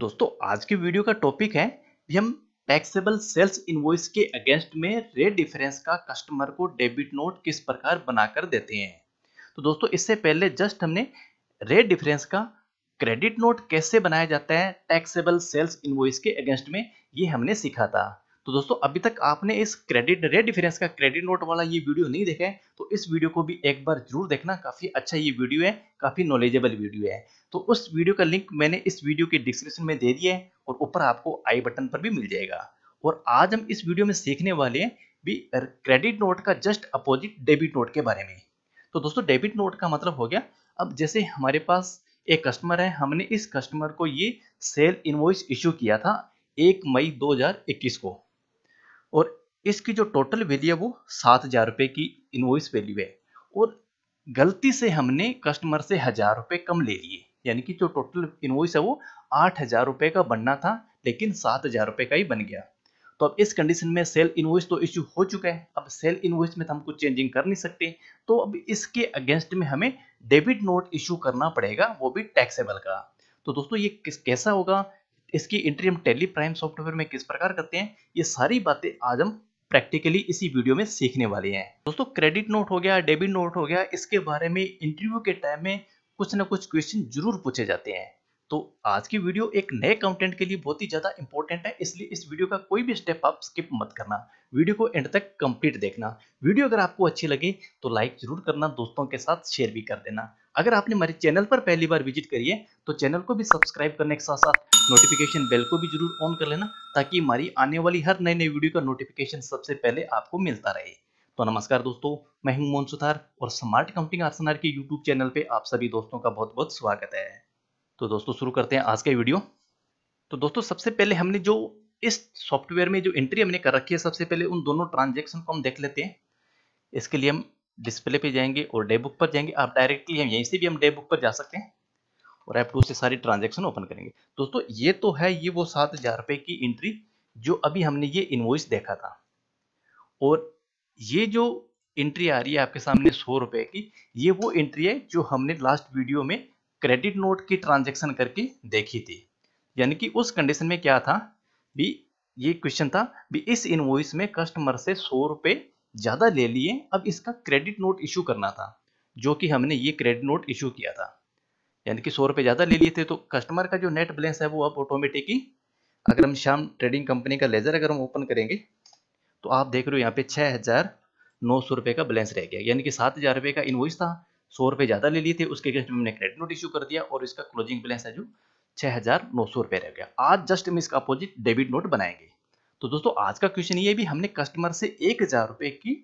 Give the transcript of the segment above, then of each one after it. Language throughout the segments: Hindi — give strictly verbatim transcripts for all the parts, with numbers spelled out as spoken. दोस्तों आज के वीडियो का टॉपिक है भी हम टैक्सेबल सेल्स इनवॉइस के अगेंस्ट में रेट डिफरेंस का कस्टमर को डेबिट नोट किस प्रकार बनाकर देते हैं। तो दोस्तों इससे पहले जस्ट हमने रेट डिफरेंस का क्रेडिट नोट कैसे बनाया जाता है टैक्सेबल सेल्स इनवॉइस के अगेंस्ट में, ये हमने सीखा था। तो दोस्तों अभी तक आपने इस क्रेडिट रेट डिफरेंस का क्रेडिट नोट वाला ये वीडियो नहीं देखा है तो इस वीडियो को भी एक बार जरूर देखना, काफ़ी अच्छा ये वीडियो है, काफ़ी नॉलेजेबल वीडियो है। तो उस वीडियो का लिंक मैंने इस वीडियो के डिस्क्रिप्शन में दे दिया है और ऊपर आपको आई बटन पर भी मिल जाएगा। और आज हम इस वीडियो में सीखने वाले हैं भी क्रेडिट नोट का जस्ट अपोजिट डेबिट नोट के बारे में। तो दोस्तों डेबिट नोट का मतलब हो गया, अब जैसे हमारे पास एक कस्टमर है, हमने इस कस्टमर को ये सेल इनवॉइस इश्यू किया था एक मई दो हजार इक्कीस को और इसकी जो टोटल वैल्यू है वो सात हजार रुपये की इनवॉइस वैल्यू है और गलती से हमने कस्टमर से हजार रुपये कम ले लिए, यानी कि जो टोटल इनवॉइस है वो आठ हजार रुपये का बनना था लेकिन सात हजार रुपये का ही बन गया। तो अब इस कंडीशन में सेल इनवॉइस तो इश्यू हो चुका है, अब सेल इनवॉइस में तो हम कुछ चेंजिंग कर नहीं सकते, तो अब इसके अगेंस्ट में हमें डेबिट नोट इश्यू करना पड़ेगा, वो भी टैक्सेबल का। तो दोस्तों ये किस कैसा होगा, इसकी एंट्री हम टेली प्राइम सॉफ्टवेयर में किस प्रकार करते हैं, ये सारी बातें आज हम प्रैक्टिकली इसी वीडियो में सीखने वाले हैं। दोस्तों क्रेडिट नोट हो गया, डेबिट नोट हो गया, इसके बारे में इंटरव्यू के टाइम में कुछ ना कुछ क्वेश्चन जरूर पूछे जाते हैं। तो आज की वीडियो एक नए अकाउंटेंट के लिए बहुत ही ज़्यादा इंपॉर्टेंट है, इसलिए इस वीडियो का कोई भी स्टेप आप स्किप मत करना, वीडियो को एंड तक कंप्लीट देखना। वीडियो अगर आपको अच्छी लगे तो लाइक जरूर करना, दोस्तों के साथ शेयर भी कर देना। अगर आपने हमारे चैनल पर पहली बार विजिट करिए तो चैनल को भी सब्सक्राइब करने के साथ साथ नोटिफिकेशन बेल को भी जरूर ऑन कर लेना ताकि हमारी आने वाली हर नई नई वीडियो का नोटिफिकेशन सबसे पहले आपको मिलता रहे। तो नमस्कार दोस्तों, मैं हूं मोहन सुथार और स्मार्ट अकाउंटिंग आरएसएनआर के यूट्यूब चैनल पे आप सभी दोस्तों का बहुत बहुत स्वागत है। तो दोस्तों शुरू करते हैं आज का वीडियो। तो दोस्तों सबसे पहले हमने जो इस सॉफ्टवेयर में जो एंट्री हमने कर रखी है, सबसे पहले उन दोनों ट्रांजेक्शन को हम देख लेते हैं। इसके लिए हम डिस्प्ले पे जाएंगे और डे बुक पर जाएंगे, आप डायरेक्टली हम यहीं से भी हम डे बुक पर जा सकते हैं और ऐप टू से सारी ट्रांजैक्शन ओपन करेंगे। दोस्तों ये तो है ये वो सात हजार रुपये की एंट्री जो अभी हमने ये इनवॉइस देखा था और ये जो एंट्री आ रही है आपके सामने सौ रुपये की, ये वो एंट्री है जो हमने लास्ट वीडियो में क्रेडिट नोट की ट्रांजेक्शन करके देखी थी। यानी कि उस कंडीशन में क्या था भी ये क्वेश्चन था भी इस इनवॉइस में कस्टमर से सौ रुपये ज़्यादा ले लिए, अब इसका क्रेडिट नोट इशू करना था, जो कि हमने ये क्रेडिट नोट इशू किया था। यानी कि सौ रुपये ज़्यादा ले लिए थे तो कस्टमर का जो नेट बैलेंस है वो अब ऑटोमेटिक ही, अगर हम श्याम ट्रेडिंग कंपनी का लेजर अगर हम ओपन करेंगे तो आप देख रहे हो यहाँ पे छः हज़ार नौ सौ रुपये का बैलेंस रह गया। यानी कि सात हज़ार रुपये का इनवॉइस था, सौ रुपये ज़्यादा ले लिए थे, उसके अगेंस्ट हमने क्रेडिट नोट इशू कर दिया और इसका क्लोजिंग बैलेंस है जो छः हज़ार नौ सौ रुपये रह गया। आज जस्ट हम इसका अपोजिट डेबिट नोट बनाएंगे। तो दोस्तों आज का क्वेश्चन ये भी हमने कस्टमर से एक हज़ार रुपये की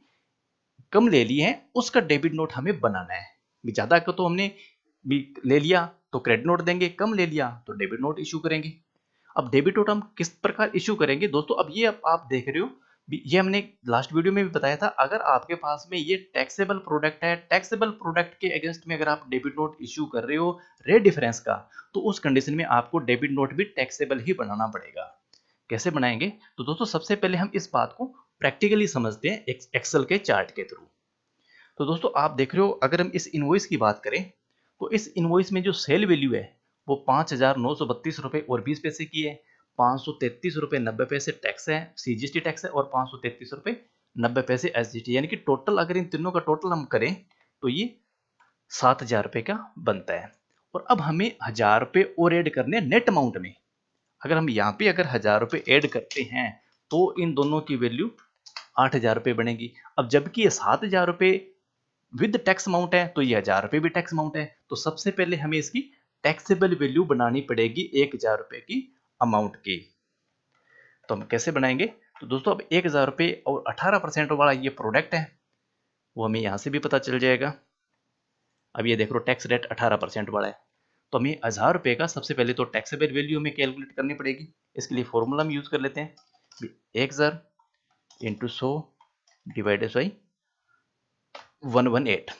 कम ले ली है, उसका डेबिट नोट हमें बनाना है। ज़्यादा का तो हमने भी ले लिया तो क्रेडिट नोट देंगे, कम ले लिया तो डेबिट नोट इशू करेंगे। अब डेबिट नोट हम किस प्रकार इशू करेंगे दोस्तों, अब ये अब आप देख रहे हो भी ये हमने लास्ट वीडियो में भी बताया था, अगर आपके पास में ये टैक्सेबल प्रोडक्ट है, टैक्सेबल प्रोडक्ट के अगेंस्ट में अगर आप डेबिट नोट इशू कर रहे हो रेट डिफरेंस का, तो उस कंडीशन में आपको डेबिट नोट भी टैक्सेबल ही बनाना पड़ेगा। कैसे बनाएंगे तो दोस्तों सबसे पहले हम इस बात को प्रैक्टिकली समझते हैं एक, एक्सेल के चार्ट के थ्रू। तो दोस्तों आप देख रहे हो, अगर हम इस इनवॉइस की बात करें तो इस इनवॉइस में जो सेल वैल्यू है वो पाँच हज़ार नौ सौ बत्तीस रुपये और बीस पैसे की है, पाँच सौ तैंतीस रुपये नब्बे पैसे टैक्स है, सीजीएसटी टैक्स है और पाँच सौ तैंतीस रुपये नब्बे पैसे एसजीएसटी। यानी कि टोटल अगर इन तीनों का टोटल हम करें तो ये सात हज़ार रुपये का बनता है। और अब हमें हज़ार रुपये और ऐड करने नेट अमाउंट में, अगर हम यहाँ पे अगर हज़ार रुपये ऐड करते हैं तो इन दोनों की वैल्यू आठ हज़ार रुपये बनेगी। अब जबकि ये सात हज़ार रुपये विद टैक्स अमाउंट है तो ये हज़ार रुपये भी टैक्स अमाउंट है, तो सबसे पहले हमें इसकी टैक्सेबल वैल्यू बनानी पड़ेगी एक हज़ार रुपये की अमाउंट की। तो हम कैसे बनाएंगे तो दोस्तों अब एक हज़ार रुपये और अठारह परसेंट वाला ये प्रोडक्ट है वो हमें यहाँ से भी पता चल जाएगा। अब ये देख लो टैक्स रेट अठारह परसेंट वाला है, तो हमें हज़ार रुपये का सबसे पहले तो टैक्सेबल वैल्यू हमें कैलकुलेट करनी पड़ेगी। इसके लिए फॉर्मूला हम यूज़ कर लेते हैं, एक हज़ार इंटू सौ divided by one one eight,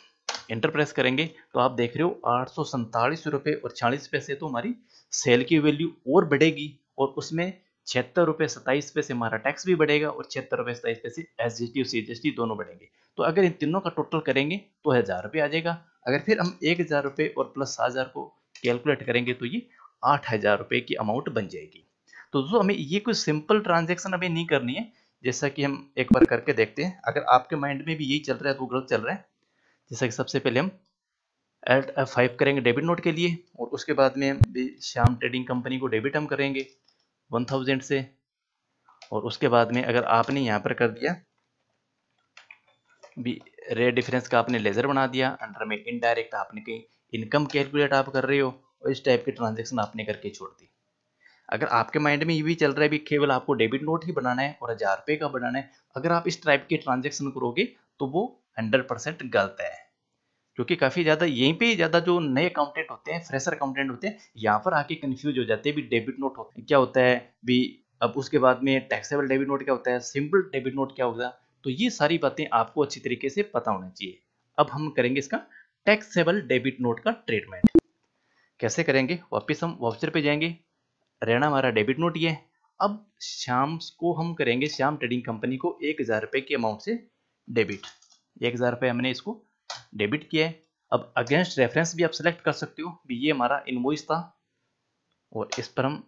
enter press करेंगे तो आप देख रहे हो आठ सौ सैंतालीस रुपये और छियालीस पैसे, तो हमारी सेल की वैल्यू और बढ़ेगी और उसमें छिहत्तर रुपये सत्ताईस पैसे हमारा टैक्स भी बढ़ेगा और छिहत्तर रुपये सत्ताईस पैसे एस जी एस टी और सी जी एस टी दोनों बढ़ेंगे। तो अगर इन तीनों का टोटल करेंगे तो हज़ार रुपये आ जाएगा। अगर फिर हम एक हज़ार रुपये और प्लस सात हज़ार को कैलकुलेट करेंगे तो ये आठ हजार रुपये की अमाउंट बन जाएगी। तो दोस्तों हमें ये कोई सिंपल ट्रांजेक्शन अभी नहीं करनी है, जैसा कि हम एक बार करके देखते हैं। अगर आपके माइंड में भी यही चल रहा है तो गलत चल रहा है। जैसा कि सबसे पहले हम एल्ट एफ फाइव करेंगे डेबिट नोट के लिए, और उसके बाद में भी श्याम ट्रेडिंग कंपनी को डेबिट हम करेंगे वन थाउजेंड से। और उसके बाद में अगर आपने यहाँ पर कर दिया भी रेट डिफरेंस का आपने लेजर बना दिया, अंडर में इनडायरेक्ट आपने कहीं इनकम कैलकुलेट आप कर रहे हो, और इस टाइप के ट्रांजेक्शन आपने करके छोड़ दी। अगर आपके माइंड में ये भी चल रहा है भी केवल आपको डेबिट नोट ही बनाना है और हज़ार रुपये का बनाना है, अगर आप इस टाइप के ट्रांजेक्शन करोगे तो वो हंड्रेड परसेंट गलत है, क्योंकि काफ़ी ज़्यादा यहीं पे ज़्यादा जो नए अकाउंटेंट होते हैं, फ्रेशर अकाउंटेंट होते हैं, यहाँ पर आके कन्फ्यूज हो जाते हैं भी डेबिट नोट होता है क्या होता है भी, अब उसके बाद में टैक्सेबल डेबिट नोट क्या होता है, सिंपल डेबिट नोट क्या होगा। तो ये सारी बातें आपको अच्छी तरीके से पता होना चाहिए। अब हम करेंगे इसका टैक्सेबल डेबिट नोट का ट्रीटमेंट कैसे करेंगे। वापस हम वाउचर पे जाएंगे, रहना हमारा डेबिट नोट ये। अब शाम को हम करेंगे श्याम ट्रेडिंग कंपनी को एक हज़ार रुपये की अमाउंट से डेबिट, एक हज़ार रुपये हमने इसको डेबिट किया है। अब अगेंस्ट रेफरेंस भी आप सेलेक्ट कर सकते हो भी ये हमारा इनवॉइस था, और इस पर हम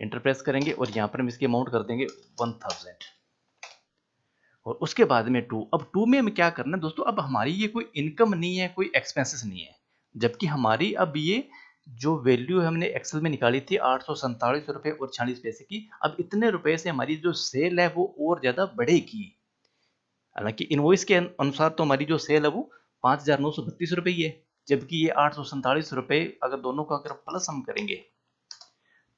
इंटरप्रेस करेंगे और यहाँ पर हम इसकी अमाउंट कर देंगे वन थाउजेंड। और उसके बाद में टू, अब टू में हमें क्या करना है दोस्तों, अब हमारी ये कोई इनकम नहीं है, कोई एक्सपेंसेस नहीं है, जबकि हमारी अब ये जो वैल्यू हमने एक्सेल में निकाली थी आठ सौ सैंतालीस रुपये और छियालीस पैसे की, अब इतने रुपए से हमारी जो सेल है वो और ज़्यादा बढ़ेगी। हालांकि इनवॉइस के अनुसार तो हमारी जो सेल है वो पाँच हज़ार नौ सौ बत्तीस रुपये ही है, जबकि ये आठ सौ सैंतालीस रुपये अगर दोनों का अगर प्लस हम करेंगे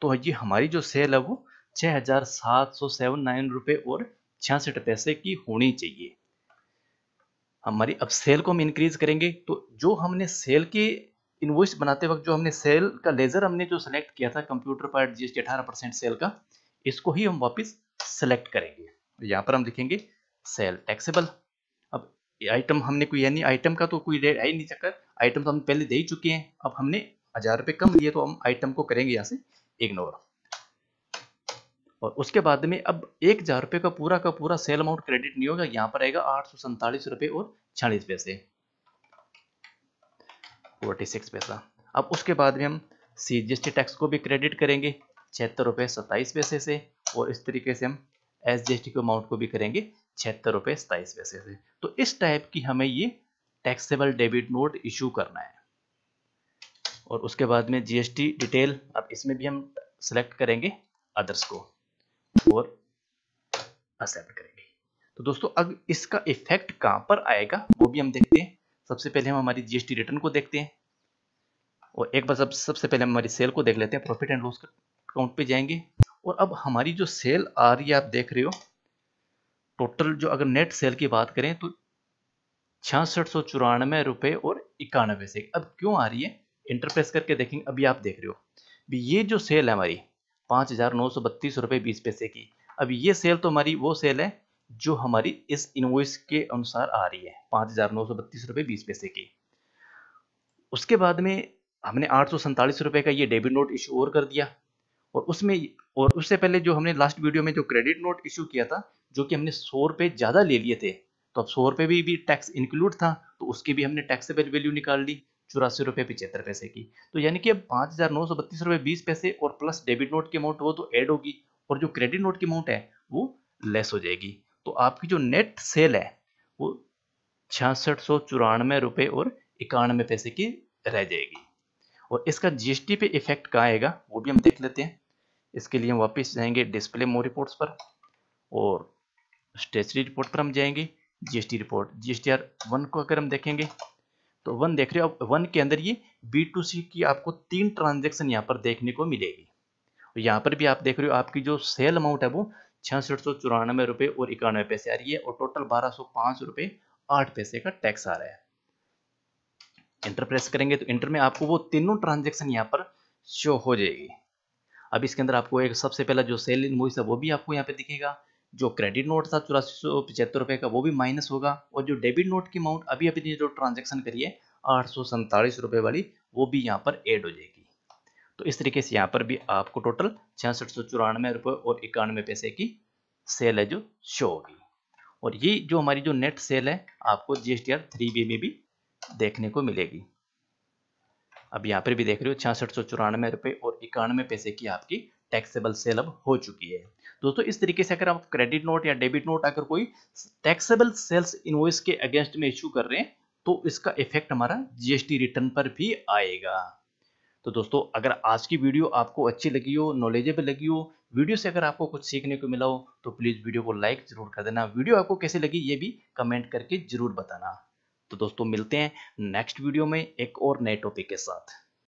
तो ये हमारी जो सेल है वो छः हज़ार सात सौ सेवन नाइन रुपये और छियासठ पैसे की होनी चाहिए हमारी। अब सेल को हम इंक्रीज करेंगे, तो जो हमने सेल के इनवॉइस बनाते वक्त जो हमने सेल का लेजर हमने जो सेलेक्ट किया था कंप्यूटर पर जीएसटी अठारह परसेंट सेल का, इसको ही हम वापस सेलेक्ट करेंगे। यहाँ पर हम लिखेंगे सेल टैक्सेबल। अब आइटम हमने कोई यानी आइटम का तो कोई रेट आई नहीं चक्कर, आइटम तो हम पहले दे ही चुके हैं। अब हमने हजार रुपये कम लिए तो हम आइटम को करेंगे यहाँ से इग्नोर। और उसके बाद में अब एक हजार रुपये का पूरा का पूरा सेल अमाउंट क्रेडिट नहीं होगा, यहाँ पर आएगा आठ सौ सैंतालीस रुपये और छियालीस पैसे छियालीस पैसा। अब उसके बाद में हम C G S T tax को भी क्रेडिट करेंगे छिहत्तर रुपये सत्ताईस पैसे से, और इस तरीके से हम एस जी एस टी के अमाउंट को भी करेंगे छिहत्तर रुपये सत्ताईस पैसे से। तो इस टाइप की हमें ये टैक्सेबल डेबिट नोट इशू करना है। और उसके बाद में जी एस टी डिटेल, अब इसमें भी हम सेलेक्ट करेंगे अदर्स को और एक्सेप्ट करेंगे। तो दोस्तों अब इसका इफेक्ट कहाँ पर आएगा वो भी हम देखते हैं। सबसे पहले हम हमारी जीएसटी रिटर्न को देखते हैं, और एक बार सब सबसे पहले हम हमारी सेल को देख लेते हैं। प्रॉफिट एंड लॉस अकाउंट पे जाएंगे, और अब हमारी जो सेल आ रही है आप देख रहे हो, टोटल जो अगर नेट सेल की बात करें तो छियासठ सौ चौरानवे रुपये और इक्यानवे से। अब क्यों आ रही है इंटरप्रेस करके देखेंगे। अभी आप देख रहे हो भी ये जो सेल है हमारी पाँच हज़ार नौ सौ बत्तीस रुपये बीस पैसे की, अब ये सेल तो हमारी वो सेल है जो हमारी इस इनवॉइस के अनुसार आ रही है पाँच हज़ार नौ सौ बत्तीस रुपये बीस पैसे की। उसके बाद में हमने आठ सौ सैंतालीस रुपये का ये डेबिट नोट इशू और कर दिया, और उसमें और उससे पहले जो हमने लास्ट वीडियो में जो क्रेडिट नोट इशू किया था जो कि हमने सौ रुपये ज़्यादा ले लिए थे, तो अब सौ रुपये भी, भी टैक्स इंक्लूड था, तो उसकी भी हमने टैक्सेबल वैल्यू निकाल ली चौरासी रुपये पिचहत्तर पैसे की। तो यानी कि अब पाँच हज़ार नौ सौ बत्तीस रुपये बीस पैसे और प्लस डेबिट नोट की अमाउंट वो तो ऐड होगी, और जो क्रेडिट नोट की अमाउंट है वो लेस हो जाएगी। तो आपकी जो नेट सेल है वो छियासठ सौ चौरानवे रुपये और इक्यानवे पैसे की रह जाएगी। और इसका जीएसटी पे इफेक्ट कहाँ आएगा वो भी हम देख लेते हैं। इसके लिए हम वापस जाएंगे डिस्प्ले मोर रिपोर्ट्स पर, और स्टेचरी रिपोर्ट पर हम जाएंगे जीएसटी रिपोर्ट जीएसटीआर वन को अगर हम देखेंगे तो वन देख रहे हो। अब वन के अंदर ये बी टू सी की आपको तीन ट्रांजेक्शन यहाँ पर देखने को मिलेगी, और यहाँ पर भी आप देख रहे हो आपकी जो सेल अमाउंट है वो छियासठ सौ चौरानवे रुपये और इक्यानवे पैसे आ रही है, और टोटल बारह सौ पाँच रुपये आठ पैसे का टैक्स आ रहा है। इंटरप्रेस करेंगे तो इंटर में आपको वो तीनों ट्रांजेक्शन यहाँ पर शो हो जाएगी। अब इसके अंदर आपको एक सबसे पहला जो सेल इनवॉइस है वो भी आपको यहाँ पे दिखेगा, जो क्रेडिट नोट था चौरासी सौ पचहत्तर रुपये का वो भी माइनस होगा, और जो डेबिट नोट की अमाउंट अभी अपनी जो ट्रांजेक्शन करी है आठ सौ सैंतालीस रुपये वाली वो भी यहाँ पर ऐड हो जाएगी। तो इस तरीके से यहाँ पर भी आपको टोटल छियासठ सौ चौरानवे रुपये और इक्यानवे पैसे की सेल है जो शो होगी। और ये जो हमारी जो नेट सेल है आपको G S T R three B में भी देखने को मिलेगी। अब यहाँ पर भी देख रहे हो छियासठ सौ चौरानवे रुपये और इक्यानवे पैसे की आपकी टैक्सेबल सेल अब हो चुकी है। दोस्तों इस तरीके से अगर आप क्रेडिट नोट या डेबिट नोट अगर कोई टैक्सेबल सेल्स इनवॉइस के अगेंस्ट में इशू कर रहे हैं तो इसका इफेक्ट हमारा जीएसटी रिटर्न पर भी आएगा। तो दोस्तों अगर आज की वीडियो आपको अच्छी लगी हो, नॉलेजेबल लगी हो, वीडियो से अगर आपको कुछ सीखने को मिला हो तो प्लीज़ वीडियो को लाइक जरूर कर देना। वीडियो आपको कैसी लगी ये भी कमेंट करके जरूर बताना। तो दोस्तों मिलते हैं नेक्स्ट वीडियो में एक और नए टॉपिक के साथ।